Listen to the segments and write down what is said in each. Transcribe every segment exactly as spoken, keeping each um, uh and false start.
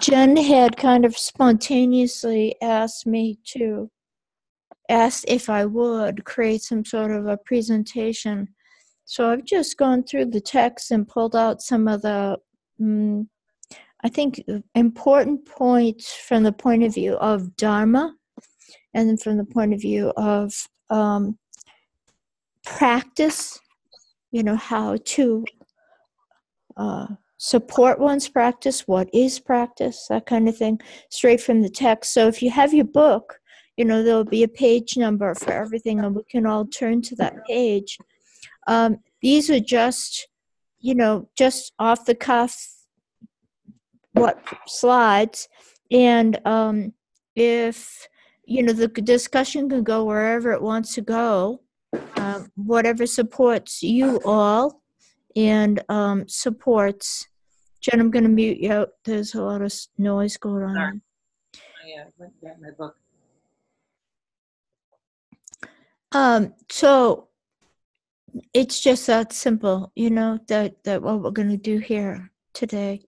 Jen had kind of spontaneously asked me to ask if I would create some sort of a presentation. So I've just gone through the text and pulled out some of the, um, I think, important points from the point of view of Dharma and then from the point of view of um, practice, you know, how to uh, support one's practice, what is practice, that kind of thing, straight from the text. So if you have your book, you know, there'll be a page number for everything, and we can all turn to that page. Um, these are just, you know, just off the cuff, what slides, and um, if, you know, the discussion can go wherever it wants to go, um, whatever supports you all and um, supports. Jen, I'm going to mute you out. There's a lot of noise going on. Sorry. Yeah, I went to get my book. Um, so it's just that simple, you know, that, that what we're going to do here today.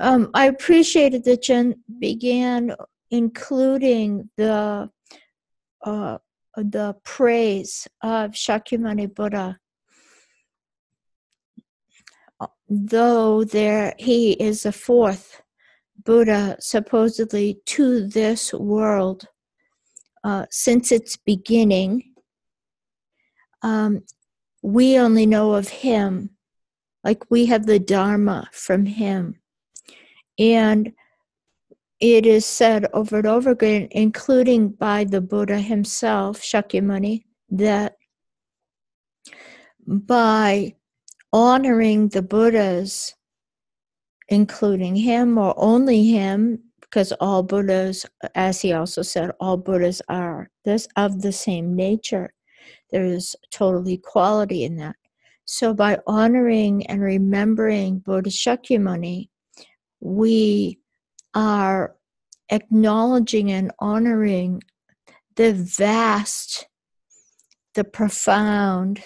Um, I appreciated that Jen began including the uh, the praise of Shakyamuni Buddha, though there he is the fourth Buddha supposedly to this world uh, since its beginning. Um, we only know of him, like we have the Dharma from him. And it is said over and over again, including by the Buddha himself, Shakyamuni, that by honoring the Buddhas, including him or only him, because all Buddhas, as he also said, all Buddhas are this of the same nature. There is total equality in that. So by honoring and remembering Buddha Shakyamuni, we are acknowledging and honoring the vast, the profound,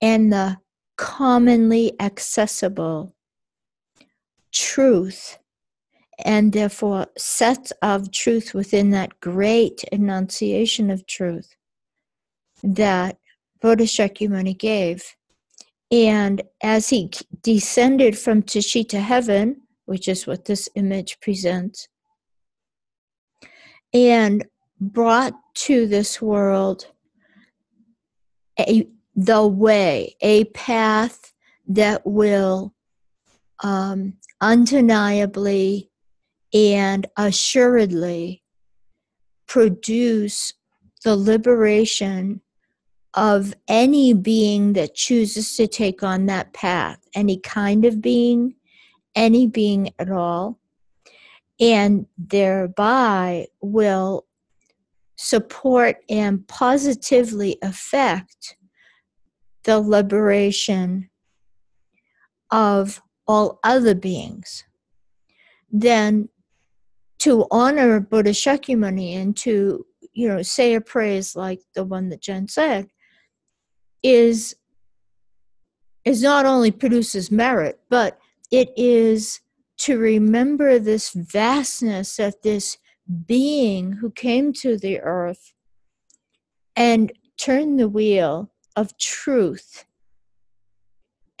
and the commonly accessible truth, and therefore sets of truth within that great enunciation of truth that Buddha Shakyamuni gave. And as he descended from Tushita heaven, which is what this image presents, and brought to this world a, the way, a path that will um, undeniably and assuredly produce the liberation of any being that chooses to take on that path, any kind of being, any being at all, and thereby will support and positively affect the liberation of all other beings. Then to honor Buddha Shakyamuni and to, you know, say a praise like the one that Jen said is, is not only produces merit, but it is to remember this vastness of this being who came to the earth and turned the wheel of truth.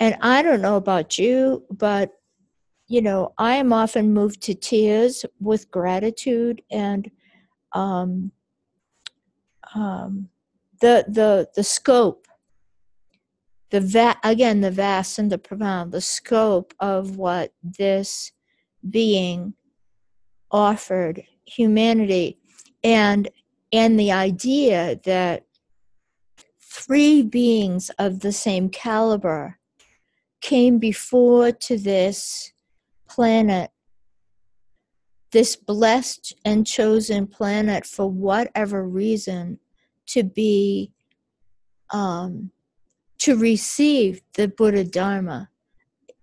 And I don't know about you, but, you know, I am often moved to tears with gratitude and um, um, the, the, the scope. The va- again, the vast and the profound, the scope of what this being offered humanity, and and the idea that three beings of the same caliber came before to this planet, this blessed and chosen planet, for whatever reason, to be um, to receive the Buddha Dharma.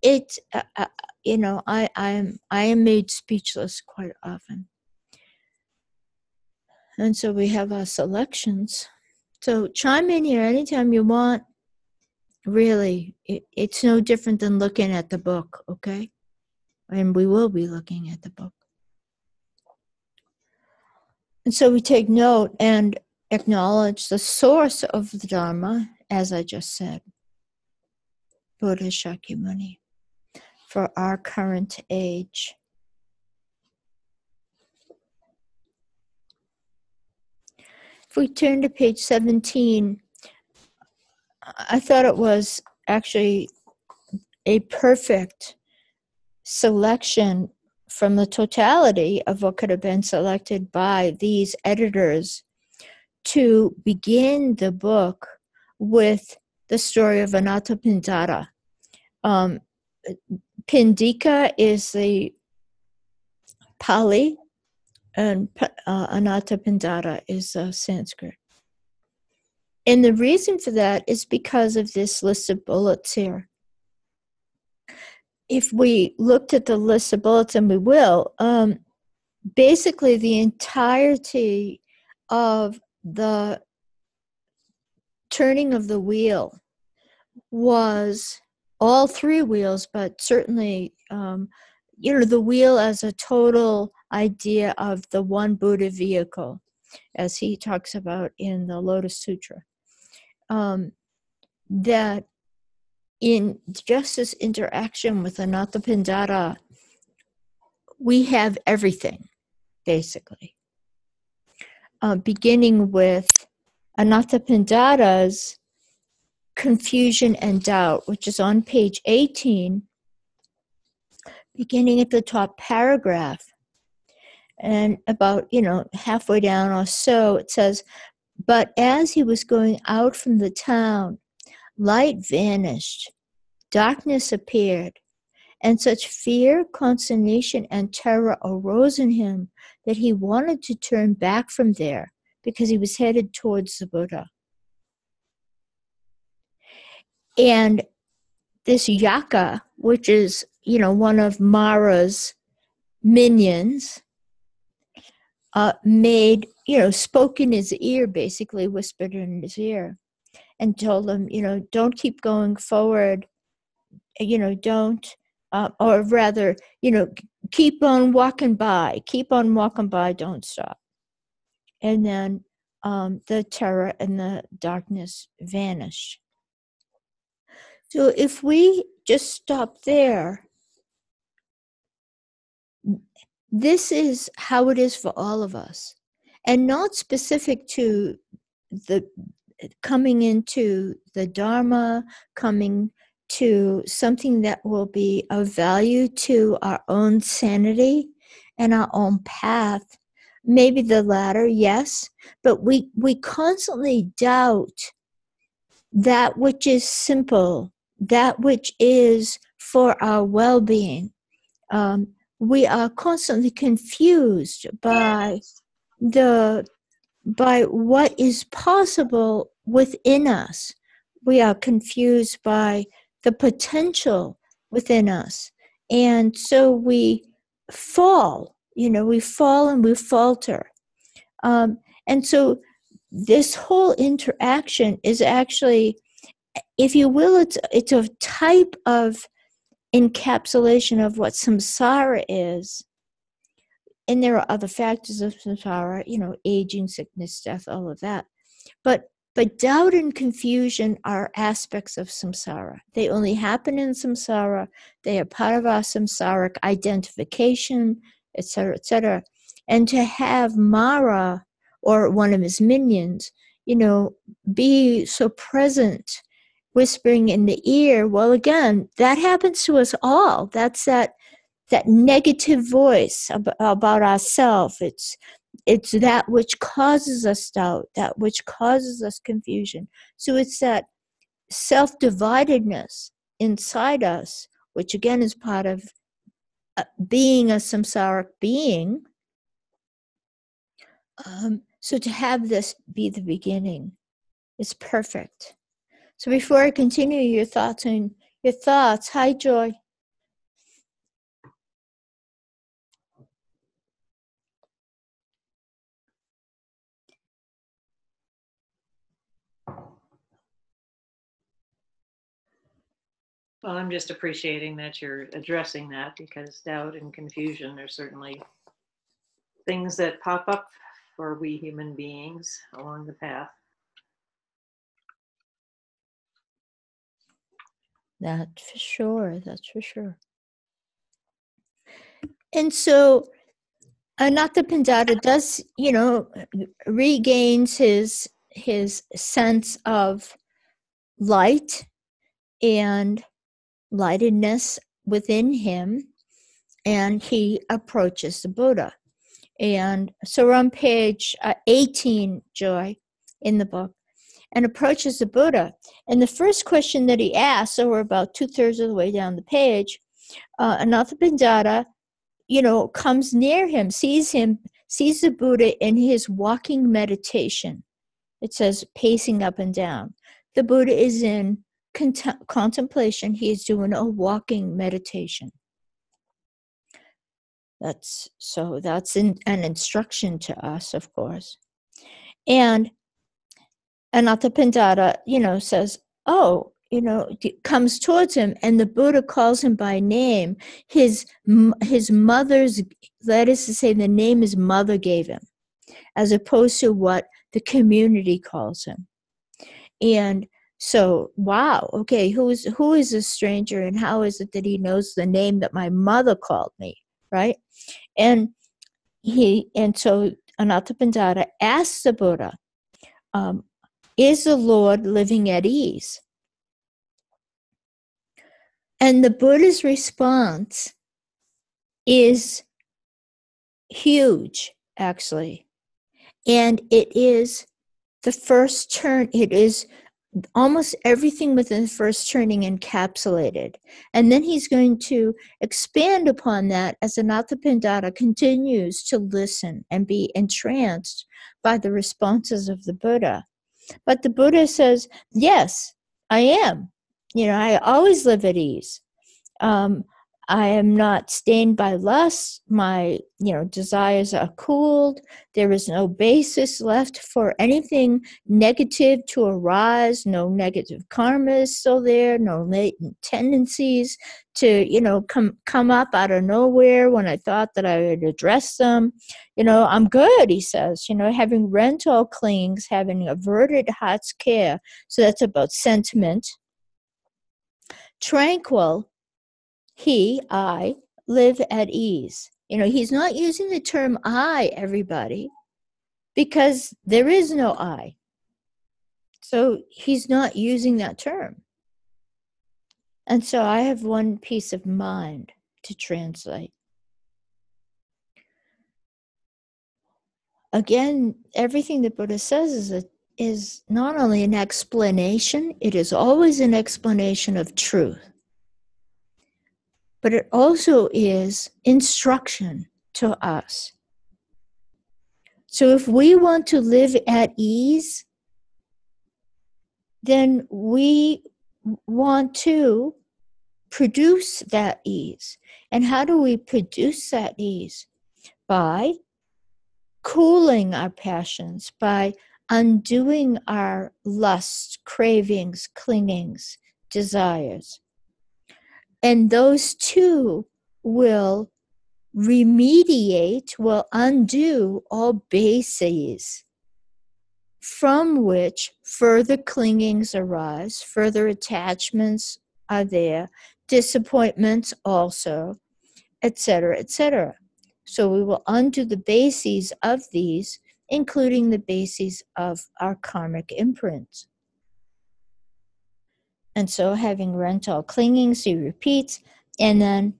It, uh, uh, you know, I, I, am, I am made speechless quite often. And so we have our selections. So chime in here anytime you want. Really, it, it's no different than looking at the book, okay? and we will be looking at the book. And so we take note and acknowledge the source of the Dharma, as I just said, Buddha Shakyamuni, for our current age. If we turn to page seventeen, I thought it was actually a perfect selection from the totality of what could have been selected by these editors to begin the book with the story of Anathapindika. Um, Pindika is the Pali, and uh, Anathapindika is uh, Sanskrit. And the reason for that is because of this list of bullets here. If we looked at the list of bullets, and we will, um, basically the entirety of the turning of the wheel was all three wheels, but certainly, um, you know, the wheel as a total idea of the one Buddha vehicle, as he talks about in the Lotus Sutra. Um, that in just this interaction with Anathapindika, we have everything, basically. Uh, beginning with Anathapindika's confusion and doubt, which is on page eighteen, beginning at the top paragraph. And about, you know, halfway down or so, it says, "But as he was going out from the town, light vanished, darkness appeared, and such fear, consternation, and terror arose in him that he wanted to turn back from there because he was headed towards the Buddha." And this Yakka, which is, you know, one of Mara's minions, uh, made, you know, spoke in his ear, basically whispered in his ear, and told him, you know, don't keep going forward, you know, don't, uh, or rather, you know, keep on walking by, keep on walking by, don't stop. And then um, the terror and the darkness vanished. So if we just stop there, this is how it is for all of us, and not specific to the coming into the Dharma, coming to something that will be of value to our own sanity and our own path. Maybe the latter, yes, but we, we constantly doubt that which is simple, that which is for our well-being. Um, we are constantly confused by the by what is possible within us. We are confused by the potential within us. And so we fall, you know, we fall and we falter. Um, and so this whole interaction is actually, if you will, it's, it's a type of encapsulation of what samsara is. And there are other factors of samsara, you know, aging, sickness, death, all of that. But but doubt and confusion are aspects of samsara. They only happen in samsara. They are part of our samsaric identification, et cetera, et cetera. And to have Mara, or one of his minions, you know, be so present, whispering in the ear, well, again, that happens to us all. That's that that negative voice about ourselves. It's, it's that which causes us doubt, that which causes us confusion. So it's that self-dividedness inside us, which again is part of being a samsaric being. Um, so to have this be the beginning is perfect. So before I continue, your thoughts and your thoughts. Hi, Joy. Well, I'm just appreciating that you're addressing that, because doubt and confusion are certainly things that pop up for we human beings along the path. That's for sure, that's for sure. And so Anathapindika does, you know, regains his his sense of light and lightedness within him, and he approaches the Buddha. And so we're on page uh, eighteen, Joy, in the book, and approaches the Buddha. And the first question that he asks, so we're about two-thirds of the way down the page, uh, Anathapindika, you know, comes near him, sees him, sees the Buddha in his walking meditation. It says pacing up and down. The Buddha is in cont- contemplation. He is doing a walking meditation. That's so that's in, an instruction to us, of course. And Anathapindika, you know, says, oh, you know, comes towards him, and the Buddha calls him by name. His, his mother's, that is to say, the name his mother gave him, as opposed to what the community calls him. And so, wow, okay, who is, who is this stranger, and how is it that he knows the name that my mother called me, right? And he, and so Anathapindika asks the Buddha, um, is the Lord living at ease? And the Buddha's response is huge, actually. And it is the first turn, it is almost everything within the first turning encapsulated. And then he's going to expand upon that as Anathapindika continues to listen and be entranced by the responses of the Buddha. But the Buddha says, yes, I am. You know, I always live at ease. Um, I am not stained by lust. My, you know, desires are cooled. There is no basis left for anything negative to arise. No negative karma is still there. No latent tendencies to, you know, come come up out of nowhere when I thought that I would address them. You know, I'm good, he says, you know, having rent all clings, having averted heart's care. So that's about sentiment. Tranquil, he, I, live at ease. You know, he's not using the term I, everybody, because there is no I. So he's not using that term. And so I have one piece of mind to translate. Again, everything the Buddha says is a is not only an explanation, it is always an explanation of truth, but it also is instruction to us. So if we want to live at ease, then we want to produce that ease. And how do we produce that ease? By cooling our passions, by undoing our lusts, cravings, clingings, desires. And those two will remediate, will undo all bases from which further clingings arise, further attachments are there, disappointments also, et cetera, et cetera. So we will undo the bases of these, including the bases of our karmic imprints. And so having rent all clingings, he repeats, and then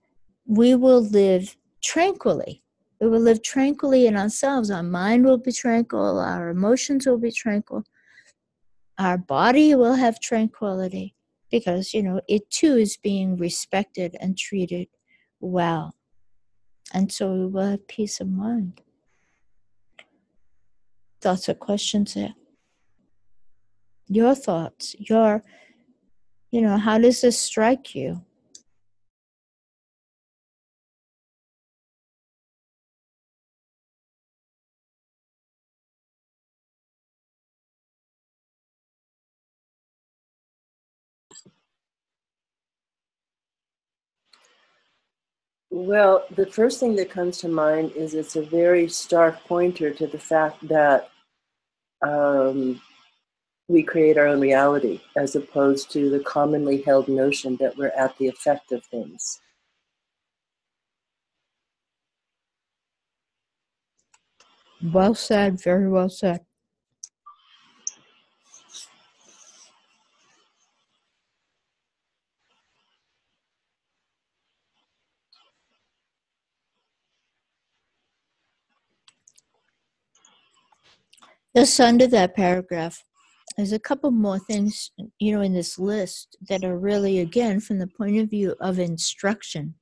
we will live tranquilly. We will live tranquilly in ourselves. Our mind will be tranquil, our emotions will be tranquil, our body will have tranquility, because, you know, it too is being respected and treated well. And so we will have peace of mind. Thoughts or questions there? Your thoughts, your, you know, how does this strike you? Well, the first thing that comes to mind is it's a very stark pointer to the fact that um, we create our own reality, as opposed to the commonly held notion that we're at the effect of things. Well said, very well said. Just under that paragraph, there's a couple more things, you know, in this list that are really, again, from the point of view of instruction,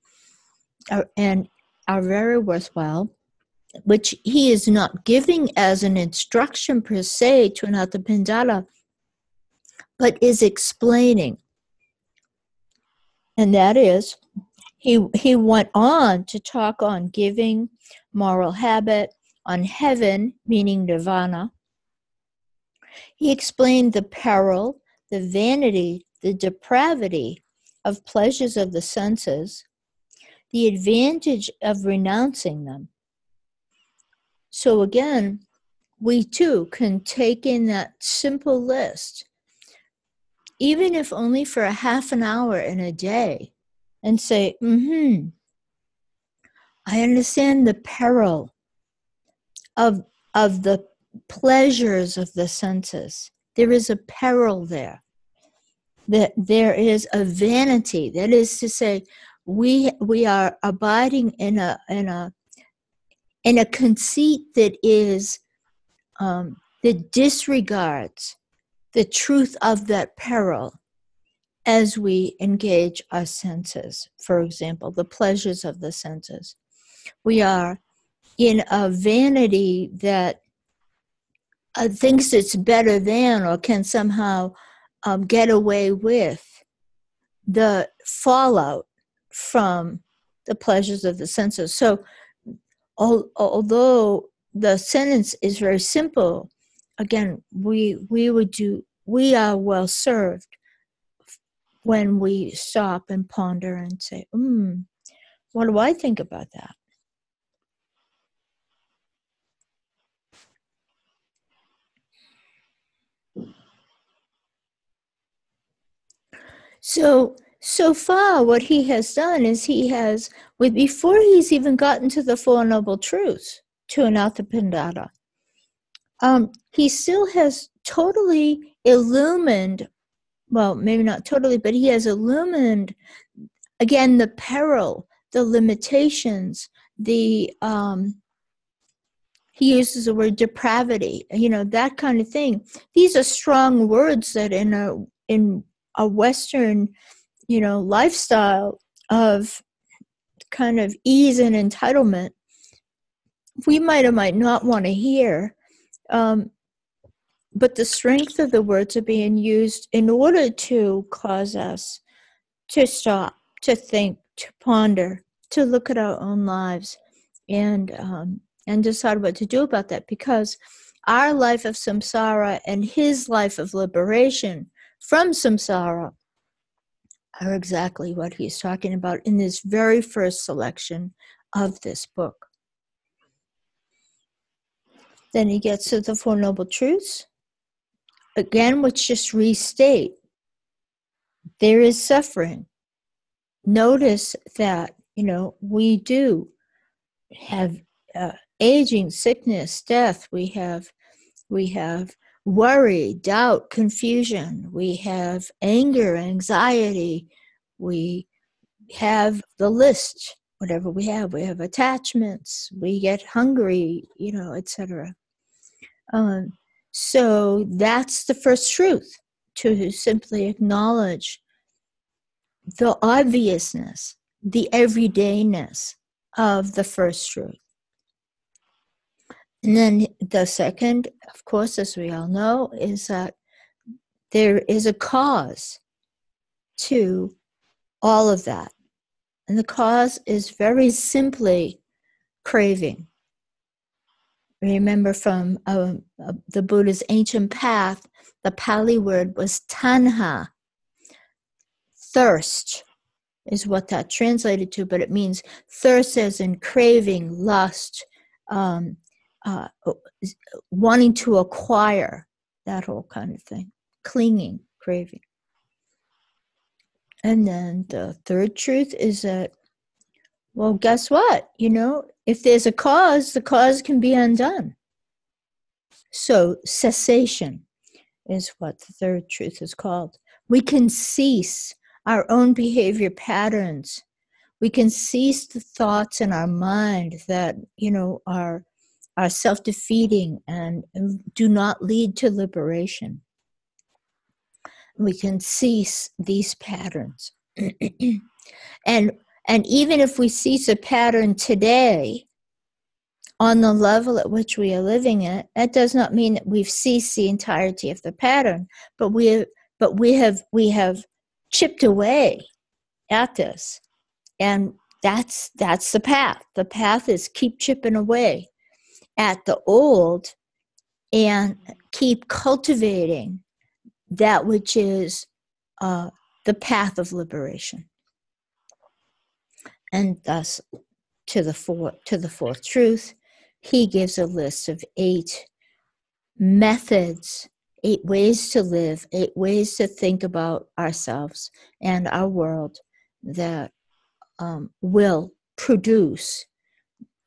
are, and are very worthwhile, which he is not giving as an instruction per se to Anathapindika, but is explaining. And that is, he, he went on to talk on giving, moral habit, on heaven, meaning nirvana. He explained the peril, the vanity, the depravity of pleasures of the senses, the advantage of renouncing them. So again, we too can take in that simple list, even if only for a half an hour in a day, and say, mm-hmm, I understand the peril of, of the pleasures of the senses. There is a peril there. That there is a vanity. That is to say, we we are abiding in a in a in a conceit that is um, that disregards the truth of that peril as we engage our senses. For example, the pleasures of the senses. We are in a vanity that uh, thinks it's better than, or can somehow um, get away with the fallout from the pleasures of the senses. So al although the sentence is very simple, again, we, we would do, we are well served when we stop and ponder and say, hmm, what do I think about that? So, so far what he has done is he has, with before he's even gotten to the Four Noble Truths, to Anathapindika, um, he still has totally illumined, well, maybe not totally, but he has illumined, again, the peril, the limitations, the, um, he uses the word depravity, you know, that kind of thing. These are strong words that in a, in a Western, you know, lifestyle of kind of ease and entitlement, we might or might not want to hear. Um, but the strength of the words are being used in order to cause us to stop, to think, to ponder, to look at our own lives and, um, and decide what to do about that. Because our life of samsara and his life of liberation from samsara are exactly what he's talking about in this very first selection of this book. Then he gets to the Four Noble Truths, again, which just restate. There is suffering. Notice that, you know, we do have uh, aging, sickness, death. We have, we have, worry, doubt, confusion. We have anger, anxiety. We have the list, whatever we have. We have attachments. We get hungry, you know, et cetera. Um, so that's the first truth, to simply acknowledge the obviousness, the everydayness of the first truth. And then the second, of course, as we all know, is that there is a cause to all of that. And the cause is very simply craving. Remember from uh, the Buddha's ancient path, the Pali word was tanha, thirst, is what that translated to, but it means thirst as in craving, lust, um, uh, wanting to acquire, that whole kind of thing, clinging, craving. And then the third truth is that, well, guess what? You know, if there's a cause, the cause can be undone. So cessation is what the third truth is called. We can cease our own behavior patterns. We can cease the thoughts in our mind that, you know, are, are self-defeating and do not lead to liberation. We can cease these patterns. and, and even if we cease a pattern today, on the level at which we are living it, that does not mean that we've ceased the entirety of the pattern, but we have, but we have, we have chipped away at this. And that's, that's the path. The path is keep chipping away at the old and keep cultivating that which is uh, the path of liberation. And thus, to the, four, to the fourth truth, he gives a list of eight methods, eight ways to live, eight ways to think about ourselves and our world that um, will produce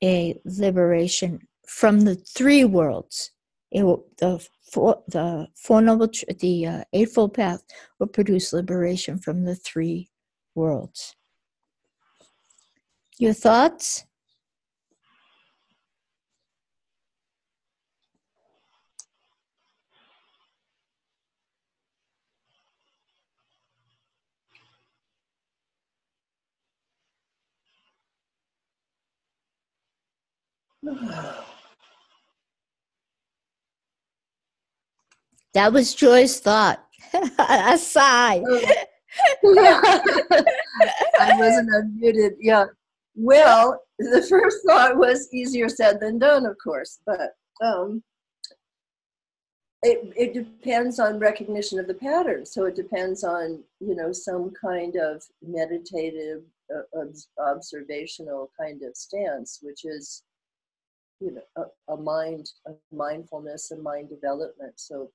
a liberation from the three worlds. It will, the four, the four noble, the uh, eightfold path will produce liberation from the three worlds. Your thoughts? That was Joy's thought. A sigh. I wasn't unmuted. Yeah. Well, the first thought was easier said than done, of course, but um, it, it depends on recognition of the pattern. So it depends on, you know, some kind of meditative, uh, observational kind of stance, which is, you know, a, a mind, a mindfulness and mind development. So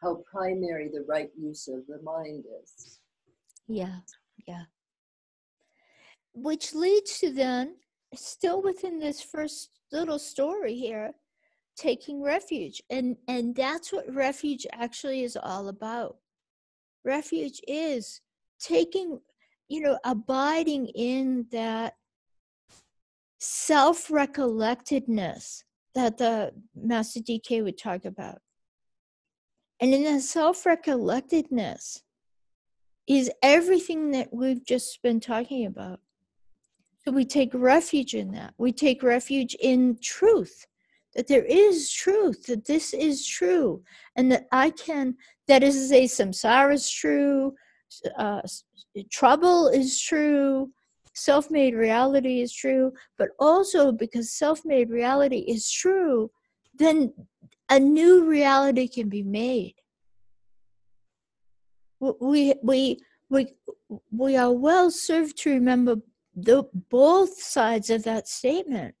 how primary the right use of the mind is. Yeah, yeah. Which leads to then, still within this first little story here, taking refuge. And, and that's what refuge actually is all about. Refuge is taking, you know, abiding in that self-recollectedness that the Master D K would talk about. And in that self-recollectedness is everything that we've just been talking about. So we take refuge in that. We take refuge in truth, that there is truth, that this is true, and that I can, that is to say, samsara is true, uh, trouble is true, self-made reality is true, but also because self-made reality is true, then a new reality can be made. We, we, we, we are well served to remember The, both sides of that statement,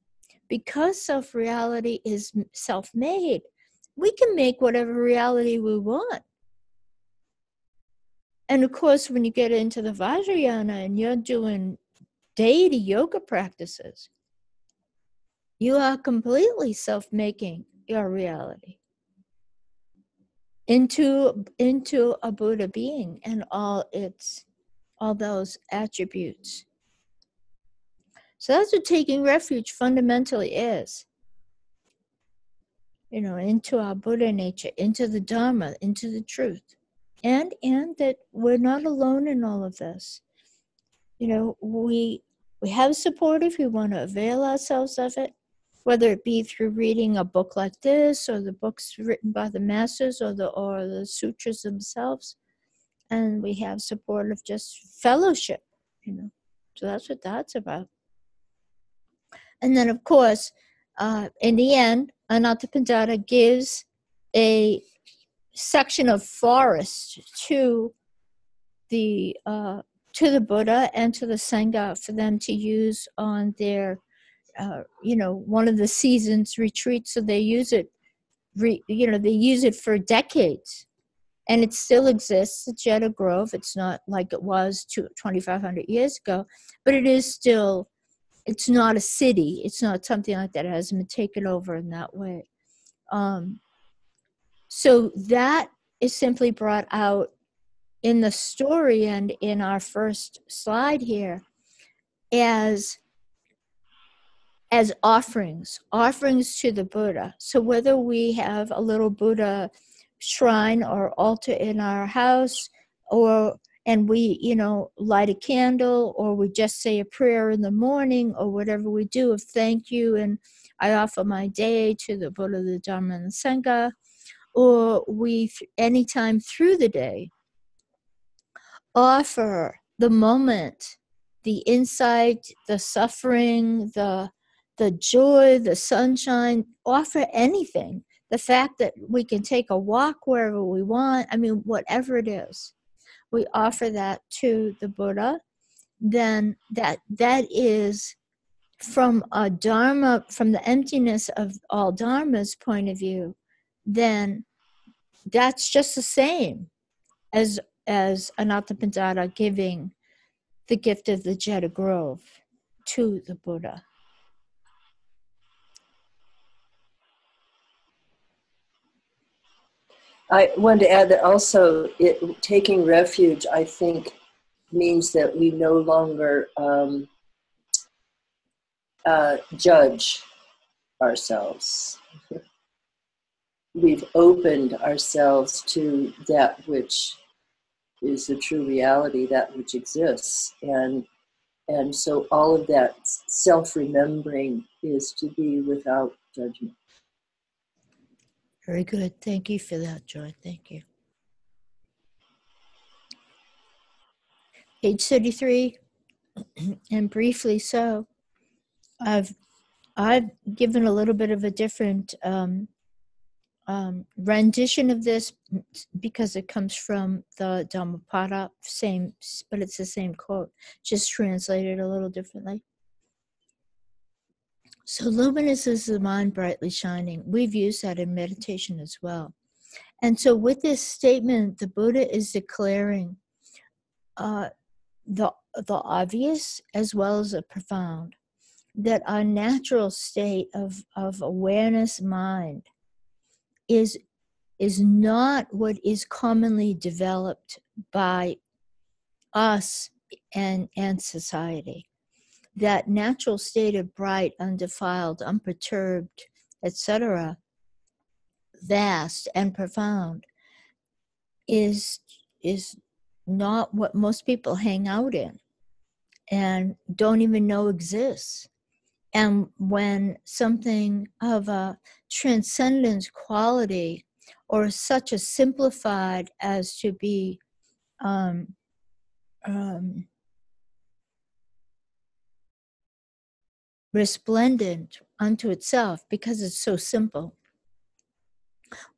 because self-reality is self-made, we can make whatever reality we want. And of course, when you get into the Vajrayana and you're doing deity yoga practices, you are completely self-making your reality into, into a Buddha being and all its, all those attributes. So that's what taking refuge fundamentally is. You know, into our Buddha nature, into the Dharma, into the truth. And, and that we're not alone in all of this. You know, we, we have support if we want to avail ourselves of it, whether it be through reading a book like this or the books written by the masters or the, or the sutras themselves. And we have support of just fellowship, you know. So that's what that's about. And then, of course, uh, in the end, Anathapindika gives a section of forest to the uh, to the Buddha and to the Sangha for them to use on their, uh, you know, one of the seasons retreats. So they use it, re, you know, they use it for decades. And it still exists at Jeta Grove. It's not like it was twenty-five hundred years ago, but it is still, it's not a city. It's not something like that. It hasn't been taken over in that way. Um, so that is simply brought out in the story and in our first slide here as, as offerings, offerings to the Buddha. So whether we have a little Buddha shrine or altar in our house, or and we, you know, light a candle, or we just say a prayer in the morning, or whatever we do of thank you and I offer my day to the Buddha, the Dharma, and the Sangha, or we anytime through the day offer the moment, the insight, the suffering, the the joy, the sunshine, offer anything. The fact that we can take a walk wherever we want, I mean, whatever it is, we offer that to the Buddha, then that that is from a Dharma, from the emptiness of all Dharma's point of view, then that's just the same as, as Anathapindika giving the gift of the Jeta Grove to the Buddha. I wanted to add that also it, taking refuge, I think, means that we no longer um, uh, judge ourselves. We've opened ourselves to that which is the true reality, that which exists. And, and so all of that self-remembering is to be without judgment. Very good. Thank you for that, Joy. Thank you. Page thirty-three, and briefly so, I've, I've given a little bit of a different um, um, rendition of this because it comes from the Dhammapada, same, but it's the same quote, just translated a little differently. So luminous is the mind brightly shining. We've used that in meditation as well. And so with this statement, the Buddha is declaring uh, the, the obvious as well as the profound, that our natural state of, of awareness mind is, is not what is commonly developed by us and, and society. That natural state of bright, undefiled, unperturbed, et cetera, vast and profound, is, is not what most people hang out in and don't even know exists. And when something of a transcendent quality or such a simplified as to be um, um, resplendent unto itself because it's so simple.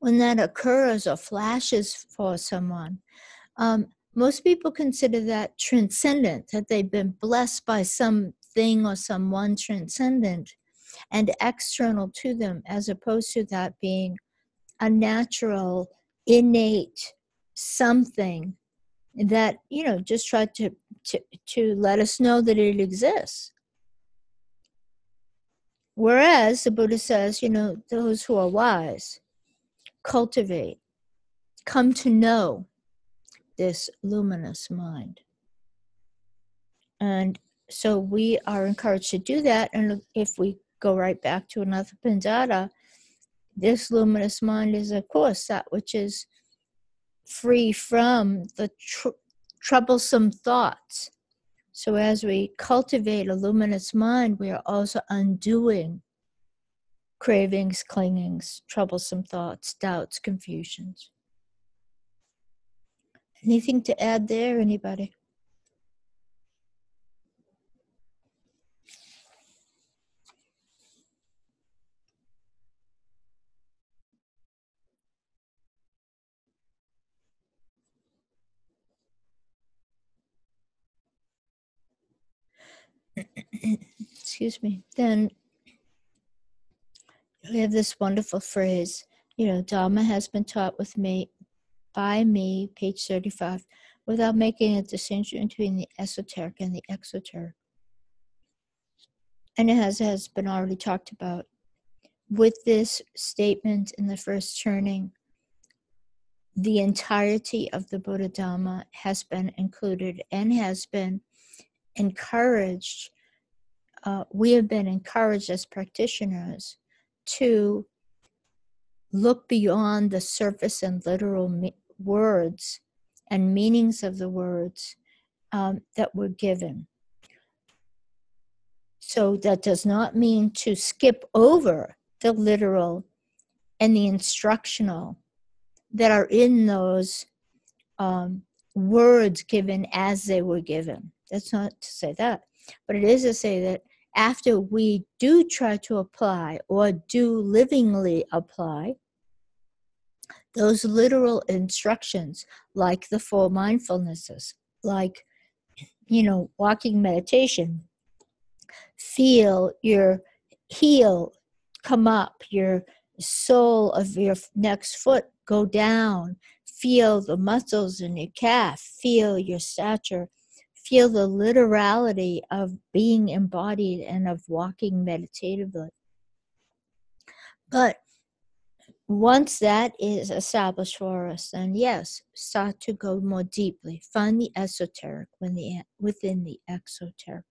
When that occurs or flashes for someone, um, most people consider that transcendent, that they've been blessed by something or someone transcendent and external to them, as opposed to that being a natural, innate something that, you know, just tried to, to, to let us know that it exists. Whereas the Buddha says, you know, those who are wise, cultivate, come to know this luminous mind. And so we are encouraged to do that. And if we go right back to Anathapindika, this luminous mind is, of course, that which is free from the tr troublesome thoughts. So as we cultivate a luminous mind, we are also undoing cravings, clingings, troublesome thoughts, doubts, confusions. Anything to add there, anybody? excuse me, then we have this wonderful phrase, you know, Dhamma has been taught with me, by me, page thirty-five, without making a distinction between the esoteric and the exoteric. And it has, has been already talked about. With this statement in the first turning, the entirety of the Buddha Dhamma has been included and has been encouraged. Uh, we have been encouraged as practitioners to look beyond the surface and literal me- words and meanings of the words um, that were given. So that does not mean to skip over the literal and the instructional that are in those um, words given as they were given. That's not to say that, but it is to say that after we do try to apply or do livingly apply those literal instructions, like the four mindfulnesses, like, you know, walking meditation, feel your heel come up, your sole of your next foot go down, feel the muscles in your calf, feel your stature, feel the literality of being embodied and of walking meditatively. But once that is established for us, then yes, start to go more deeply. Find the esoteric when the, within the exoteric.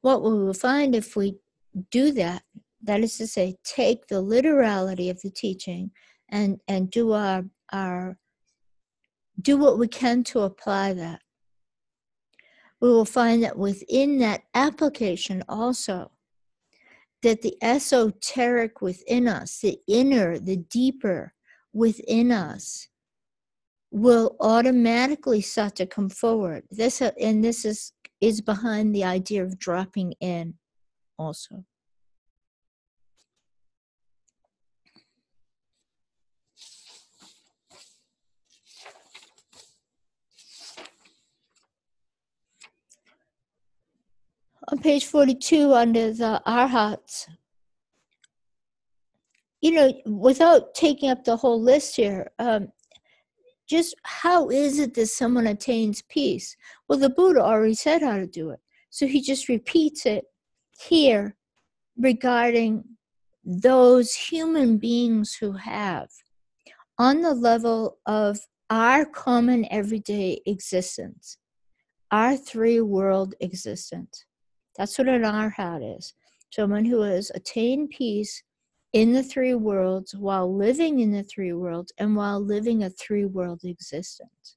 What we will find if we do that, that is to say, take the literality of the teaching and, and do our, our do what we can to apply that. We will find that within that application also, that the esoteric within us, the inner, the deeper within us, will automatically start to come forward. This and this is is behind the idea of dropping in also. On page forty-two, under the arhats, you know, without taking up the whole list here, um, just how is it that someone attains peace? Well, the Buddha already said how to do it. So he just repeats it here regarding those human beings who have, on the level of our common everyday existence, our three world existence. That's what an arhat is. Someone who has attained peace in the three worlds while living in the three worlds and while living a three world existence.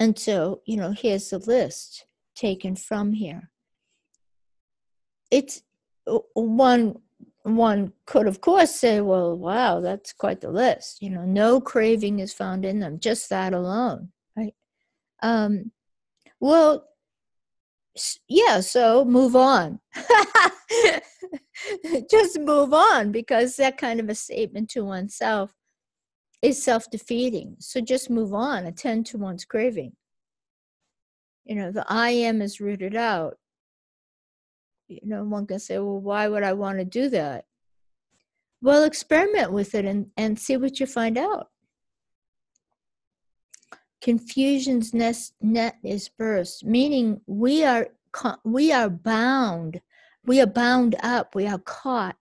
And so, you know, here's the list taken from here. It's one, one could of course say, well, wow, that's quite the list. You know, no craving is found in them, just that alone, right? Um, well, yeah, so move on. Just move on, because that kind of a statement to oneself is self-defeating. So just move on, attend to one's craving. You know, the I am is rooted out. You know, one can say, well, why would I want to do that? Well, experiment with it and, and see what you find out. Confusion's nest, net is burst, meaning we are we are bound, we are bound up, we are caught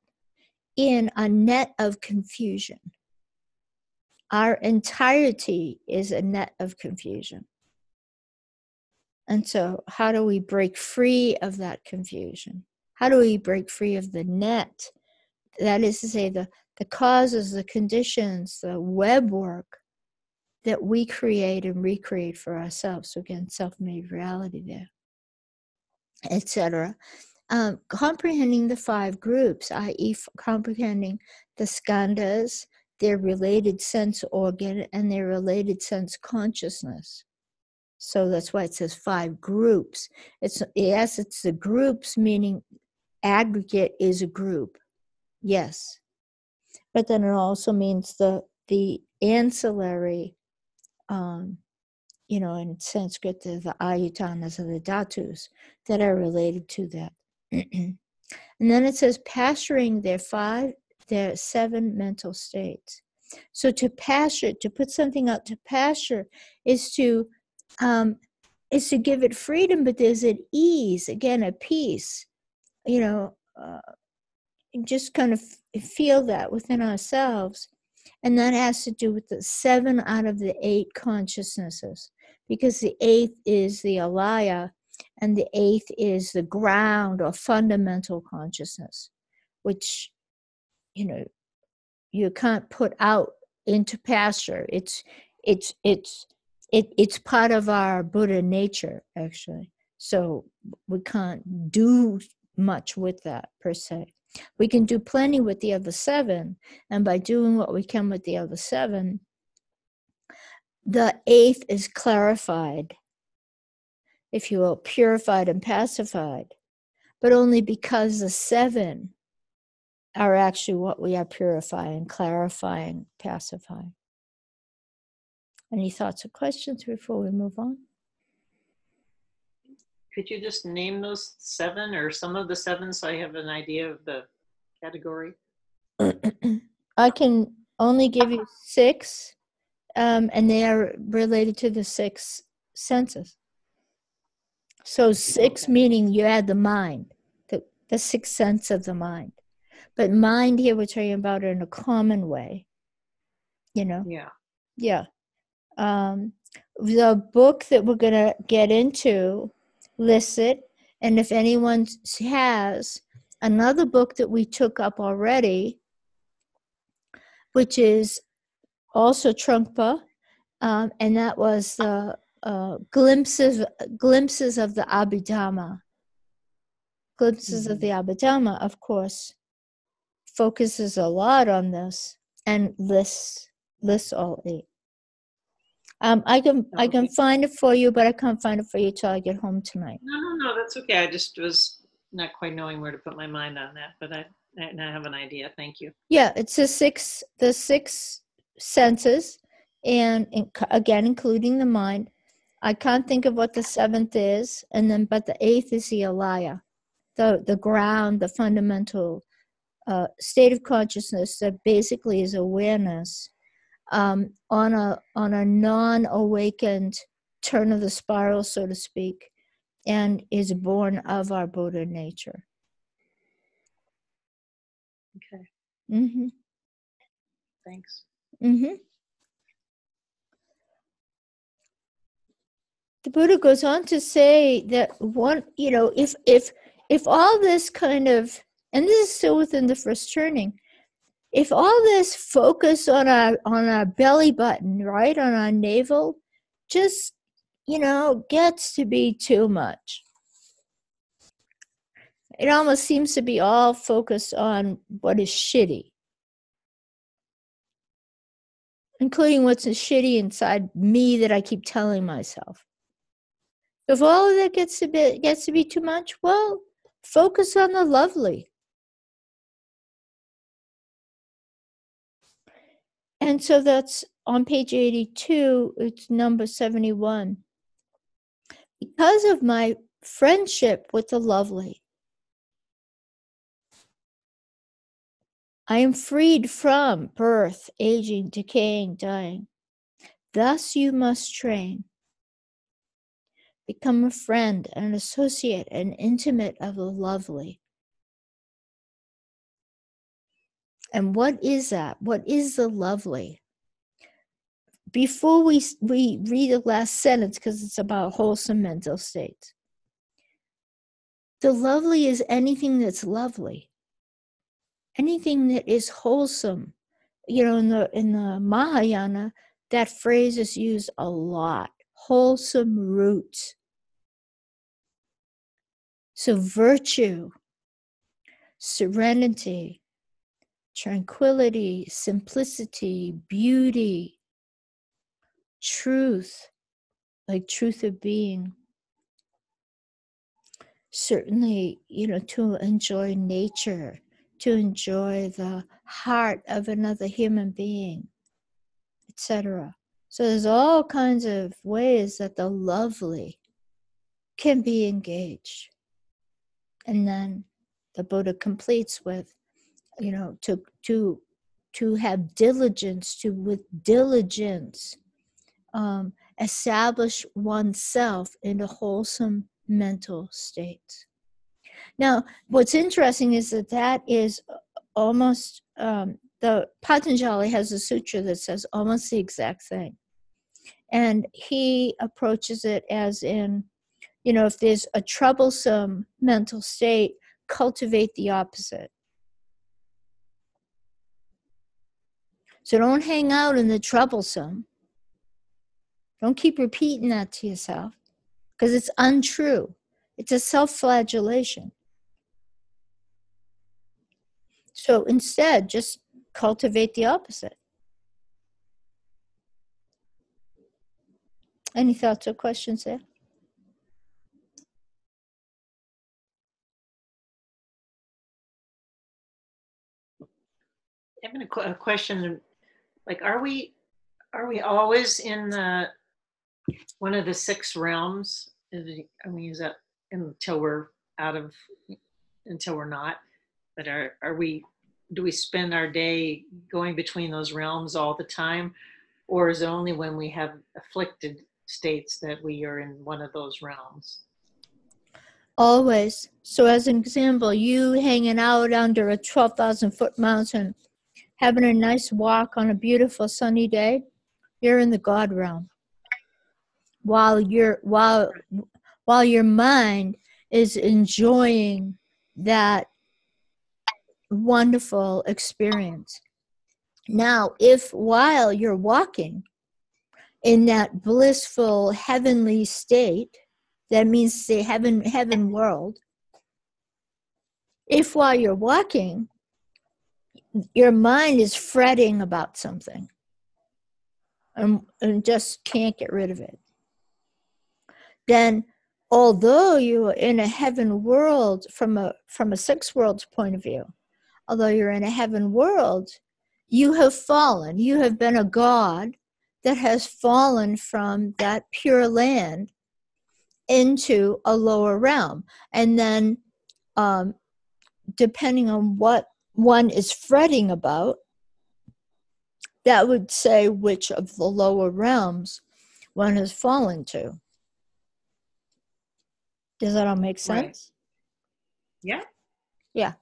in a net of confusion. Our entirety is a net of confusion. And so how do we break free of that confusion? How do we break free of the net? That is to say, the, the causes, the conditions, the web work that we create and recreate for ourselves. So again, self-made reality there, et cetera. Um, comprehending the five groups, that is comprehending the skandhas, their related sense organ, and their related sense consciousness. So that's why it says five groups. It's, yes, it's the groups, meaning aggregate is a group, yes. But then it also means the the ancillary, um, you know, in Sanskrit, the, the ayatanas and the datus that are related to that. And then it says, pasturing their five, their seven mental states. So to pasture, to put something out to pasture, is to um, is to give it freedom, but there's an ease, again, a peace, you know, uh, just kind of feel that within ourselves. And that has to do with the seven out of the eight consciousnesses, because the eighth is the alaya, and the eighth is the ground or fundamental consciousness, which, you know, you can't put out into pasture. It's it's it's it it's part of our Buddha nature, actually. So we can't do much with that per se. We can do plenty with the other seven, and by doing what we can with the other seven, the eighth is clarified, if you will, purified and pacified, but only because the seven are actually what we are purifying, clarifying, pacifying. Any thoughts or questions before we move on? Could you just name those seven or some of the seven so I have an idea of the category? I can only give you six, um, and they are related to the six senses. So six, okay, meaning you add the mind, the, the sixth sense of the mind. But mind here, we're talking about it in a common way, you know? Yeah. Yeah. Um, the book that we're going to get into lists it, and if anyone has another book that we took up already, which is also Trungpa, um, and that was the uh, Glimpses, Glimpses of the Abhidhamma. Glimpses mm-hmm. of the Abhidhamma, of course, focuses a lot on this and lists lists all eight. Um, I can I can find it for you, but I can't find it for you till I get home tonight. No, no, no, that's okay. I just was not quite knowing where to put my mind on that, but I I now have an idea. Thank you. Yeah, it's the six the six senses, and in, again, including the mind. I can't think of what the seventh is, and then but the eighth is the alaya, the the ground, the fundamental. Uh, state of consciousness that basically is awareness um, on a on a non-awakened turn of the spiral, so to speak, and is born of our Buddha nature. Okay. Mm-hmm. Thanks. Mm-hmm. The Buddha goes on to say that one, you know, if if if all this kind of, and this is still within the first turning, if all this focus on our on our belly button, right, on our navel, just, you know, gets to be too much. It almost seems to be all focused on what is shitty, including what's shitty inside me that I keep telling myself. If all of that gets to be, gets to be too much, well, focus on the lovely. And so that's on page eighty-two, it's number seventy-one. Because of my friendship with the lovely, I am freed from birth, aging, decaying, dying. Thus you must train. Become a friend, an associate, an intimate of the lovely. And what is that? What is the lovely? Before we we read the last sentence, because it's about wholesome mental states. The lovely is anything that's lovely. Anything that is wholesome. You know, in the in the Mahayana, that phrase is used a lot. Wholesome roots. So virtue, serenity, tranquility, simplicity, beauty, truth, like truth of being. Certainly, you know, to enjoy nature, to enjoy the heart of another human being, et et cetera. So there's all kinds of ways that the lovely can be engaged. And then the Buddha completes with, you know, to to to have diligence, to with diligence um, establish oneself in a wholesome mental state. Now, what's interesting is that that is almost, um, the Patanjali has a sutra that says almost the exact thing. And he approaches it as in, you know, if there's a troublesome mental state, cultivate the opposite. So don't hang out in the troublesome. Don't keep repeating that to yourself, because it's untrue. It's a self-flagellation. So instead, just cultivate the opposite. Any thoughts or questions there? I'm gonna a question, like, are we are we always in the one of the six realms? Is, I mean, is that until we're out of, until we're not? But are are we? Do we spend our day going between those realms all the time, or is it only when we have afflicted states that we are in one of those realms? Always. So, as an example, you hanging out under a twelve thousand foot mountain, having a nice walk on a beautiful sunny day, you're in the God realm. While your while while your mind is enjoying that wonderful experience. Now, if while you're walking in that blissful heavenly state, that means the heaven heaven world, if while you're walking, your mind is fretting about something and, and just can't get rid of it, then although you are in a heaven world from a from a six worlds point of view, although you're in a heaven world, you have fallen. You have been a god that has fallen from that pure land into a lower realm. And then um, depending on what one is fretting about, that would say which of the lower realms one has fallen to. Does that all make sense? Right. Yeah. Yeah.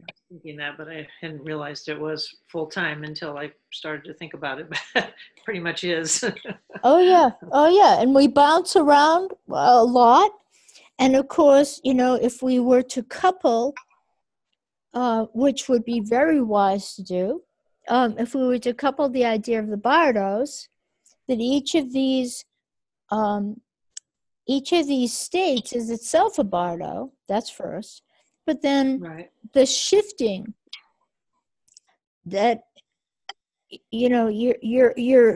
I was thinking that, but I hadn't realized it was full time until I started to think about it. But pretty much is. Oh yeah. Oh yeah. And we bounce around a lot. And of course, you know, if we were to couple, Uh, which would be very wise to do, um, if we were to couple the idea of the bardos, that each of these um, each of these states is itself a bardo, that's first, but then right. The shifting that, you know, you're, you're, you're,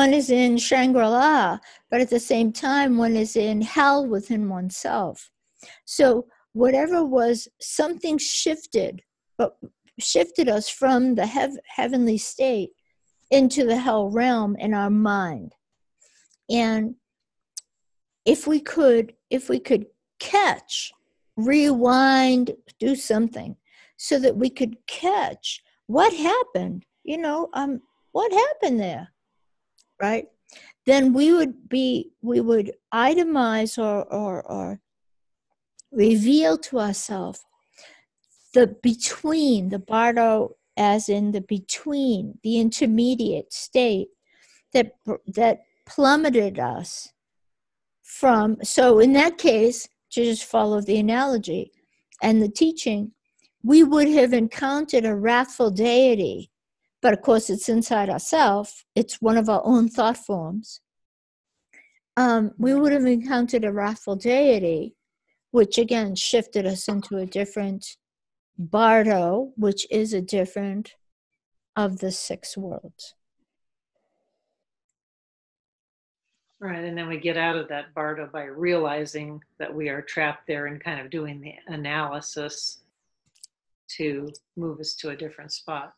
one is in Shangri-La, but at the same time one is in hell within oneself. So whatever was, something shifted, but shifted us from the hev- heavenly state into the hell realm in our mind. And if we could, if we could catch, rewind, do something so that we could catch what happened, you know, um, what happened there, right? Then we would be, we would itemize or, or, or, reveal to ourselves the between, the bardo as in the between, the intermediate state that that plummeted us from. So in that case, to just follow the analogy and the teaching, we would have encountered a wrathful deity, but of course it's inside ourselves. It's one of our own thought forms. Um, we would have encountered a wrathful deity, which again shifted us into a different bardo, which is a different of the six worlds. Right, and then we get out of that bardo by realizing that we are trapped there and kind of doing the analysis to move us to a different spot.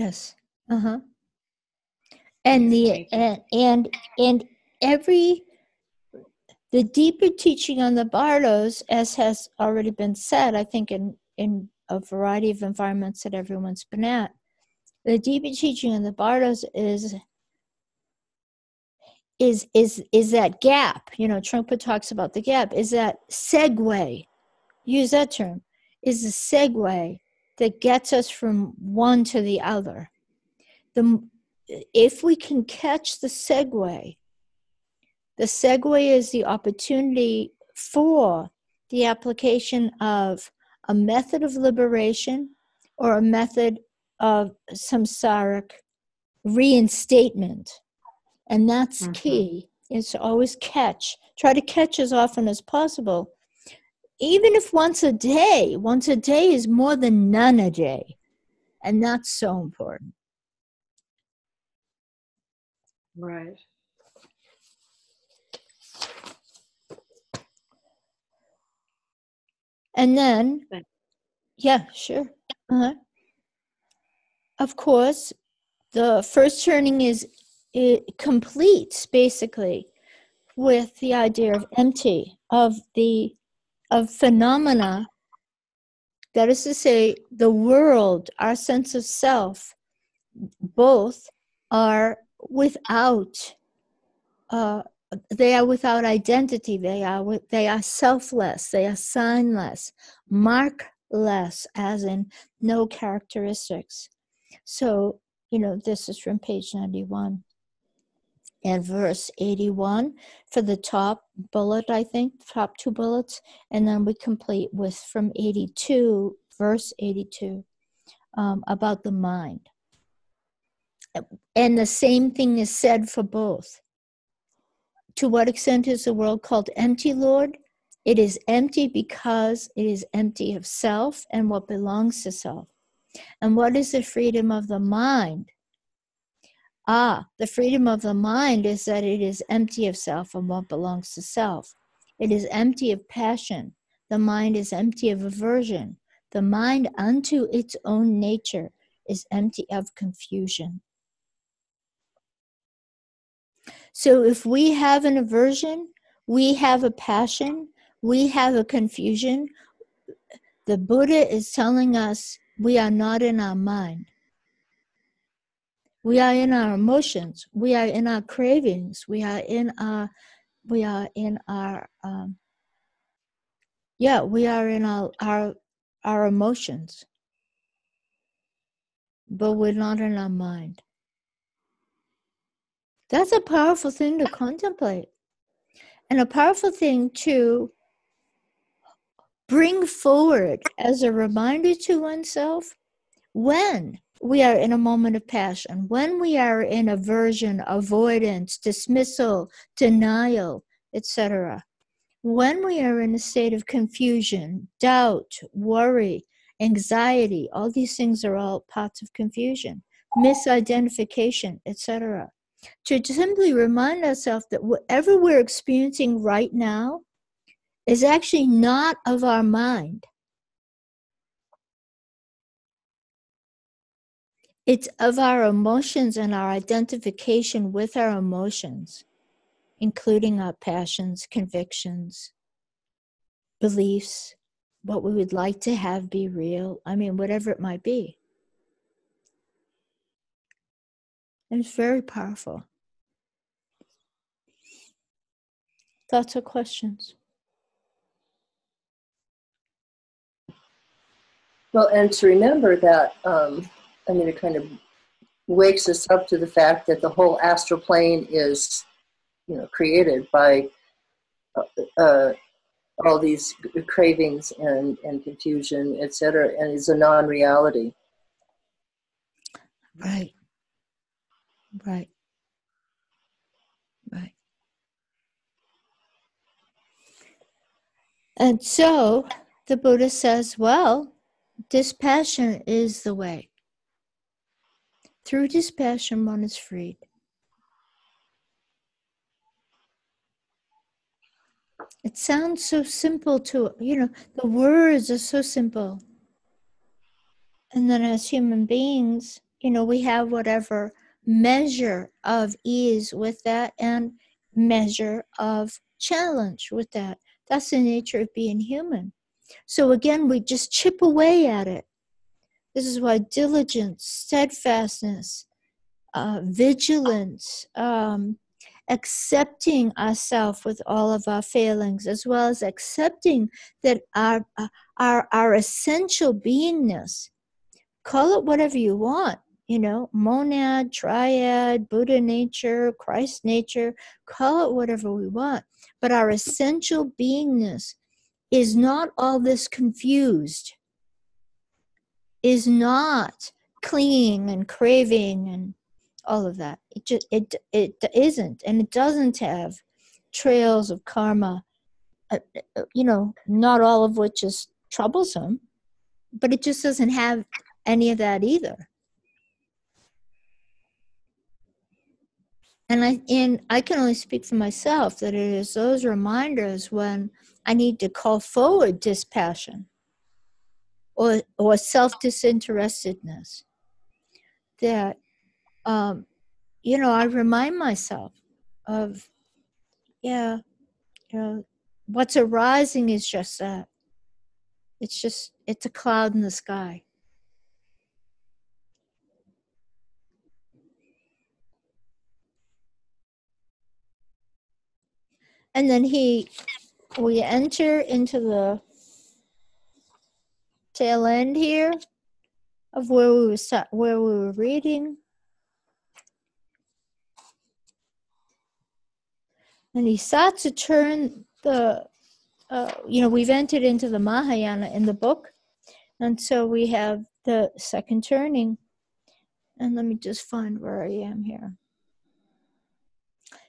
Yes, uh-huh. and the and and, and every the deeper teaching on the bardos, as has already been said, I think in in a variety of environments that everyone's been at, the deeper teaching on the bardos is is is is that gap. You know, Trungpa talks about the gap. Is that segue? Use that term. Is the segue that gets us from one to the other. The if we can catch the segue, the segue is the opportunity for the application of a method of liberation or a method of samsaric reinstatement. And that's mm-hmm. key, is to always catch. Try to catch as often as possible. Even if once a day, once a day is more than none a day. And that's so important. Right. And then, yeah, sure. Uh-huh. Of course, the first turning is it completes basically with the idea of empty, of the of phenomena. That is to say, the world, our sense of self, both are without. Uh, They are without identity. They are they are selfless. They are signless, markless, as in no characteristics. So you know this is from page ninety-one and verse eighty-one for the top bullet, I think, top two bullets, and then we complete with from eighty-two, verse eighty-two, um, about the mind. And the same thing is said for both. To what extent is the world called empty, Lord? It is empty because it is empty of self and what belongs to self. And what is the freedom of the mind? Ah, the freedom of the mind is that it is empty of self and what belongs to self. It is empty of passion. The mind is empty of aversion. The mind unto its own nature is empty of confusion. So if we have an aversion, we have a passion, we have a confusion, the Buddha is telling us we are not in our mind. We are in our emotions. We are in our cravings. We are in our, we are in our, um, yeah, we are in our, our, our emotions. But we're not in our mind. That's a powerful thing to contemplate, and a powerful thing to bring forward as a reminder to oneself when we are in a moment of passion, when we are in aversion, avoidance, dismissal, denial, et cetera. When we are in a state of confusion, doubt, worry, anxiety, all these things are all parts of confusion, misidentification, et cetera. To simply remind ourselves that whatever we're experiencing right now is actually not of our mind. It's of our emotions and our identification with our emotions, including our passions, convictions, beliefs, what we would like to have be real. I mean, whatever it might be. It's very powerful. Thoughts or questions? Well, and to remember that, um, I mean, it kind of wakes us up to the fact that the whole astral plane is, you know, created by uh, uh, all these cravings and, and confusion, et cetera, and is a non-reality. Right. Right. Right. And so the Buddha says, well, dispassion is the way. Through dispassion, one is freed. It sounds so simple to, you know, the words are so simple. And then as human beings, you know, we have whatever measure of ease with that and measure of challenge with that. That's the nature of being human. So again, we just chip away at it. This is why diligence, steadfastness, uh, vigilance, um, accepting ourselves with all of our failings, as well as accepting that our, uh, our, our essential beingness, call it whatever you want, you know, monad, triad, Buddha nature, Christ nature, call it whatever we want. But our essential beingness is not all this confused, is not clinging and craving and all of that. It just, it, it isn't, and it doesn't have trails of karma, uh, you know, not all of which is troublesome, but it just doesn't have any of that either. And I, and I can only speak for myself that it is those reminders when I need to call forward dispassion or, or self-disinterestedness that, um, you know, I remind myself of, yeah, you know, what's arising is just that. It's just, it's a cloud in the sky. And then he, we enter into the tail end here of where we were where we were reading, and he sought to turn the, uh, you know, we've entered into the Mahayana in the book, and so we have the second turning, and let me just find where I am here.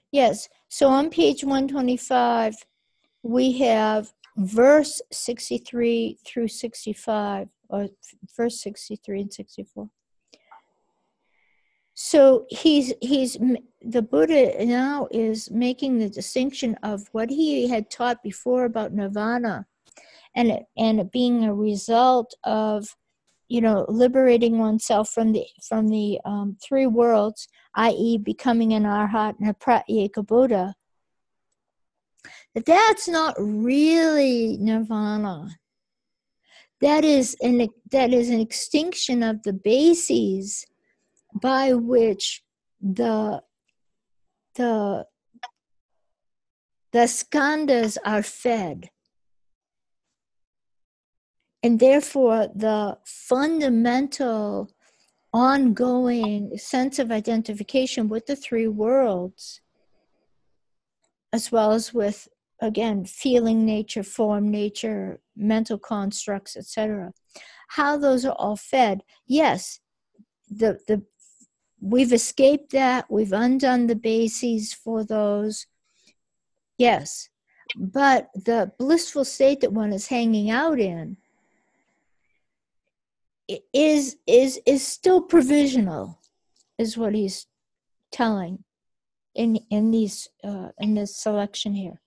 Yes, so on page one twenty-five, we have verse sixty-three through sixty-five, or verse sixty-three and sixty-four. So he's, he's, the Buddha now is making the distinction of what he had taught before about nirvana and it, and it being a result of, you know, liberating oneself from the from the um, three worlds, that is becoming an arhat and a pratyekabuddha, that that's not really nirvana. That is an, that is an extinction of the bases by which the, the, the skandhas are fed. And therefore, the fundamental, ongoing sense of identification with the three worlds, as well as with, again, feeling nature, form nature, mental constructs, et cetera, how those are all fed. Yes, the, the, we've escaped that. We've undone the bases for those. Yes, but the blissful state that one is hanging out in is is is still provisional, is what he's telling in in these uh, in this selection here.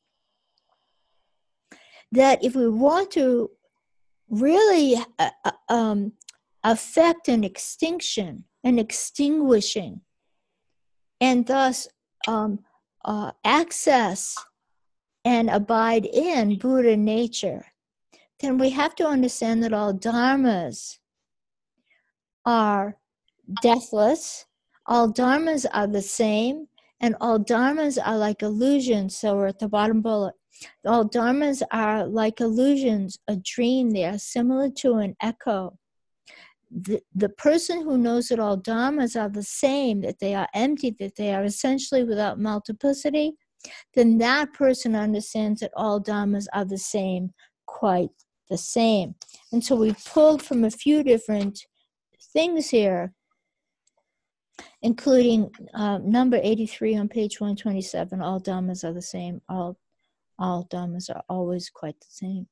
That if we want to really uh, um, affect an extinction, an extinguishing, and thus um, uh, access and abide in Buddha nature, then we have to understand that all dharmas are deathless, all dharmas are the same, and all dharmas are like illusions. So we're at the bottom bullet. All dharmas are like illusions, a dream. They are similar to an echo. The, the person who knows that all dharmas are the same, that they are empty, that they are essentially without multiplicity, then that person understands that all dharmas are the same, quite the same. And so we pulled from a few different things here, including uh, number eighty-three on page one twenty-seven, all dhammas are the same, all, all dhammas are always quite the same.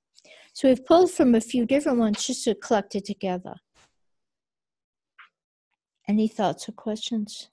So we've pulled from a few different ones just to collect it together. Any thoughts or questions?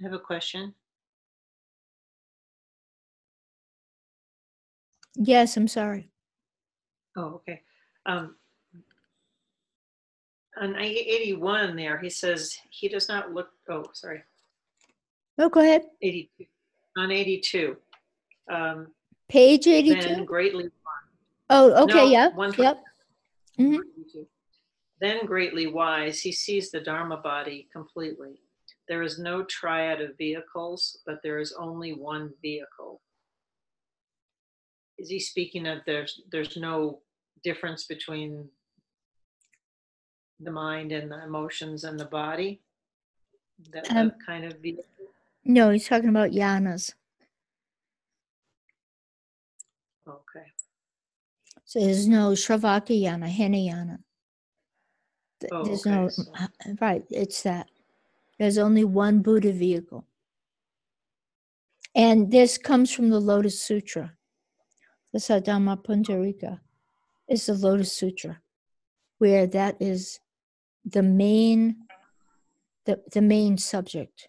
I have a question. Yes, I'm sorry. Oh, okay. Um, on eighty-one there, he says he does not look, oh, sorry. No, go ahead. eighty-two. On eighty-two. Um, Page eighty-two? Then greatly wronged. Oh, okay, no, yeah. Yep. Mm-hmm. Then greatly wise, he sees the Dharma body completely. There is no triad of vehicles, but there is only one vehicle. Is he speaking of there's there's no difference between the mind and the emotions and the body? That, um, that kind of vehicle? No, he's talking about yanas. Okay. So there's no Shravakayana, Hinayana. Oh, there's okay, no, so. Right, it's that. There's only one Buddha vehicle. And this comes from the Lotus Sutra. The Saddharma Pundarika is the Lotus Sutra, where that is the main, the, the main subject,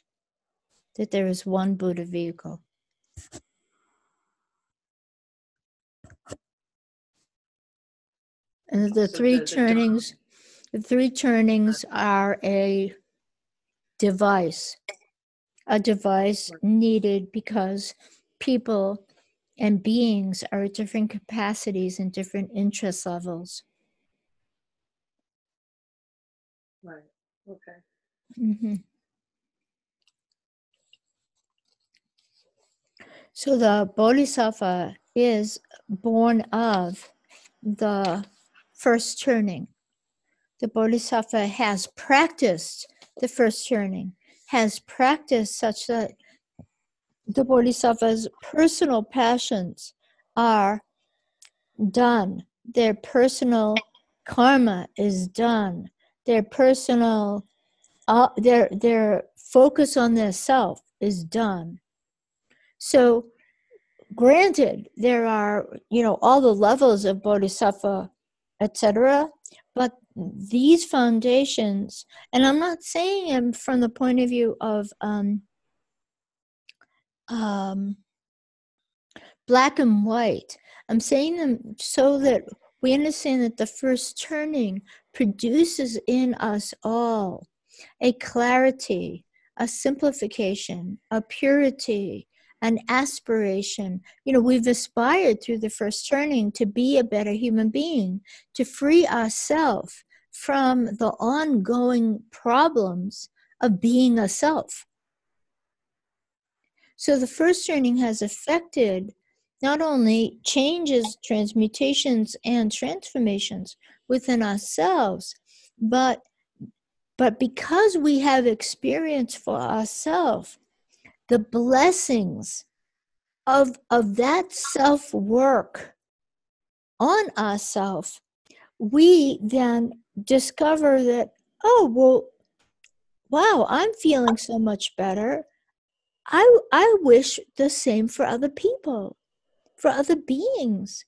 that there is one Buddha vehicle. And the three turnings, the three turnings are a device, a device needed because people and beings are at different capacities and different interest levels. Right, okay. Mm-hmm. So the Bodhisattva is born of the first turning. The Bodhisattva has practiced the first turning, has practiced such that the Bodhisattva's personal passions are done. Their personal karma is done. Their personal, uh, their, their focus on their self is done. So granted, there are, you know, all the levels of Bodhisattva, et cetera, but these foundations, and I'm not saying them from the point of view of um, Um, black and white. I'm saying them so that we understand that the first turning produces in us all a clarity, a simplification, a purity, an aspiration. You know, we've aspired through the first turning to be a better human being, to free ourselves from the ongoing problems of being a self. So the first turning has affected not only changes, transmutations, and transformations within ourselves, but, but because we have experienced for ourselves the blessings of, of that self-work on ourselves, we then discover that, oh, well, wow, I'm feeling so much better. I, I wish the same for other people, for other beings.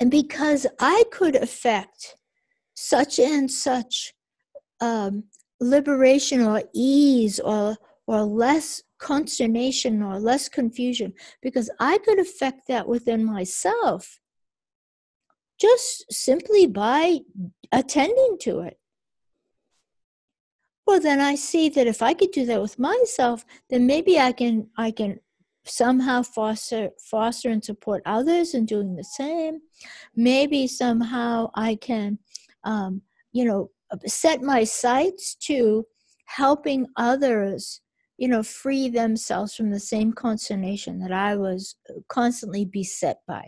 And because I could affect such and such um, liberation or ease or, or less consternation or less confusion, because I could affect that within myself just simply by attending to it. Well, then I see that if I could do that with myself, then maybe I can I can somehow foster foster and support others in doing the same. Maybe somehow I can, um, you know, set my sights to helping others, you know, free themselves from the same consternation that I was constantly beset by.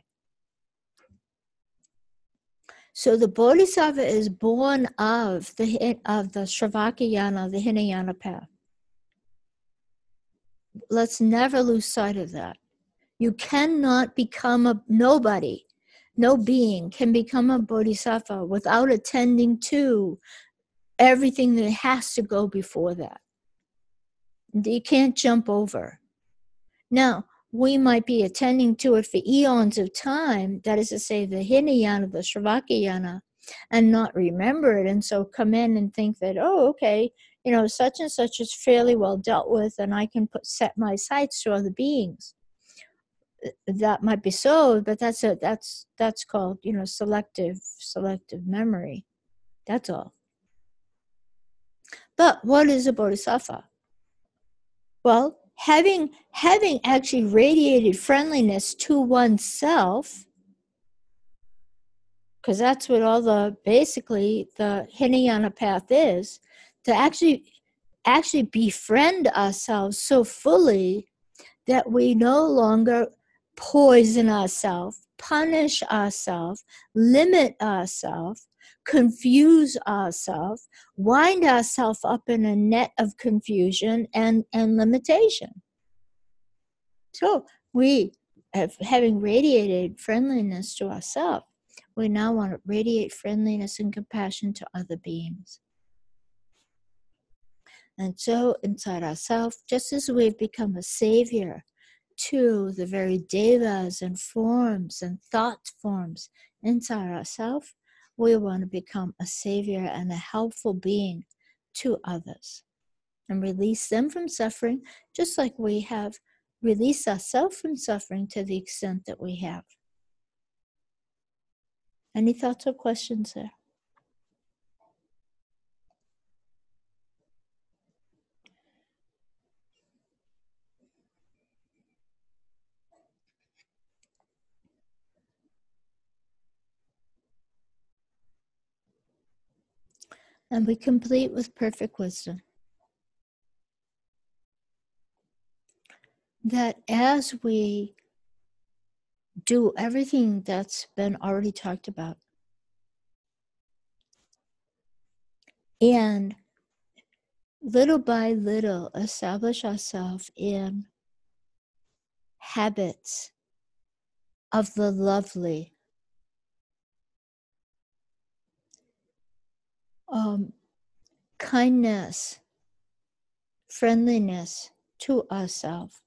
So the Bodhisattva is born of the of the Shravakayana, the Hinayana path. Let's never lose sight of that. You cannot become a nobody, no being can become a Bodhisattva without attending to everything that has to go before that. You can't jump over. Now, we might be attending to it for eons of time, that is to say the Hinayana, the Shravakayana, and not remember it, and so come in and think that, oh, okay, you know, such and such is fairly well dealt with, and I can put set my sights to other beings. That might be so, but that's a, that's that's called, you know, selective selective memory. That's all. But what is a bodhisattva? Well, having having actually radiated friendliness to oneself, because that's what all the basically the Hinayana path is, to actually actually befriend ourselves so fully that we no longer poison ourselves, punish ourselves, limit ourselves, confuse ourselves, wind ourselves up in a net of confusion and, and limitation. So we, have, having radiated friendliness to ourselves, we now want to radiate friendliness and compassion to other beings. And so inside ourselves, just as we've become a savior to the very devas and forms and thought forms inside ourselves, we want to become a savior and a helpful being to others and release them from suffering, just like we have released ourselves from suffering to the extent that we have. Any thoughts or questions there? And we complete with perfect wisdom. That as we do everything that's been already talked about, and little by little establish ourselves in habits of the lovely, Um, kindness, friendliness to ourselves,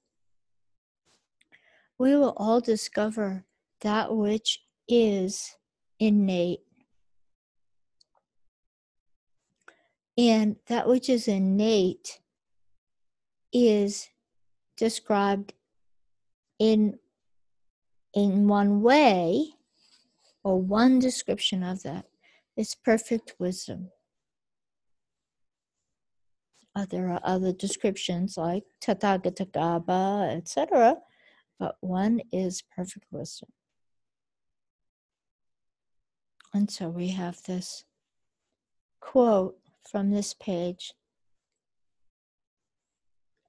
we will all discover that which is innate. And that which is innate is described in, in one way, or one description of that. It's perfect wisdom. Uh, there are other descriptions like Tathagatagarbha, et cetera, but one is perfect wisdom. And so we have this quote from this page.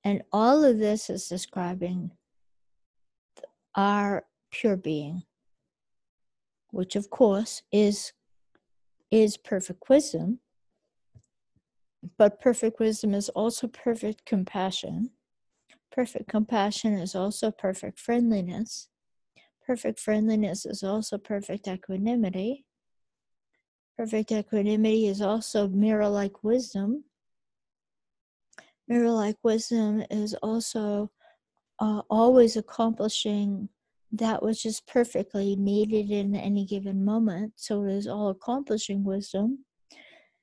And all of this is describing our pure being, which of course is is perfect wisdom, but perfect wisdom is also perfect compassion. Perfect compassion is also perfect friendliness. Perfect friendliness is also perfect equanimity. Perfect equanimity is also mirror-like wisdom. Mirror-like wisdom is also uh, always accomplishing that which is perfectly needed in any given moment. So it is all accomplishing wisdom,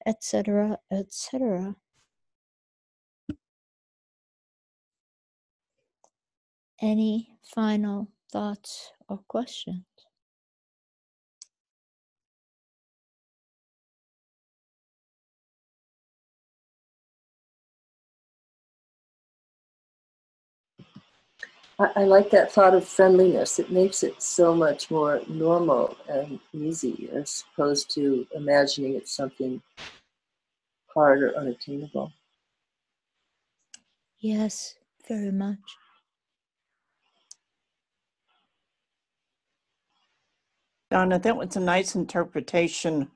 et cetera, et cetera. Any final thoughts or questions? I like that thought of friendliness. It makes it so much more normal and easy as opposed to imagining it's something hard or unattainable. Yes, very much. Donna, that was a nice interpretation.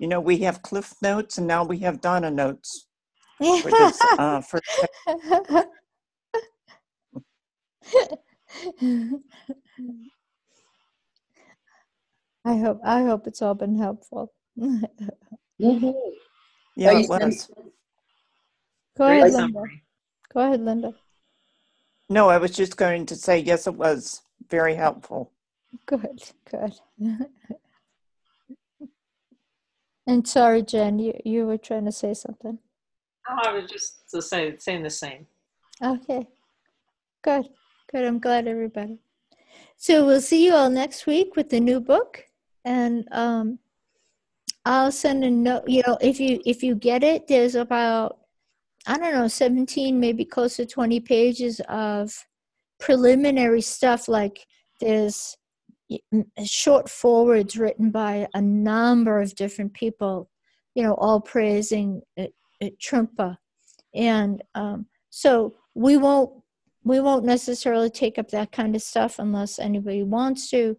You know, we have Cliff Notes and now we have Donna Notes. For this, uh, for I hope I hope it's all been helpful. Mm-hmm. Yeah, it was. Go ahead, Linda. Go ahead, Linda. No, I was just going to say yes, it was very helpful. Good, good. And sorry, Jen, you you were trying to say something. Oh, I was just to say, saying the same. Okay. Good. Good. I'm glad everybody. So we'll see you all next week with the new book. And um, I'll send a note, you know, if you, if you get it, there's about, I don't know, seventeen, maybe close to twenty pages of preliminary stuff. Like there's short forwards written by a number of different people, you know, all praising uh, uh, Trungpa. And um, so we won't, we won't necessarily take up that kind of stuff unless anybody wants to,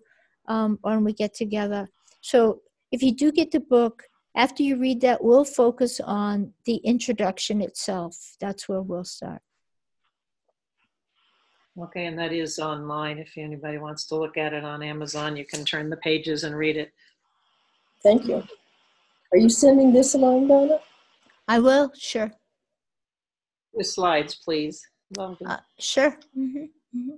um, when we get together. So if you do get the book, after you read that, we'll focus on the introduction itself. That's where we'll start. Okay, and that is online. If anybody wants to look at it on Amazon, you can turn the pages and read it. Thank you. Are you sending this along, Donna? I will, sure. Two slides, please. Uh, sure. Mm-hmm. Mm-hmm.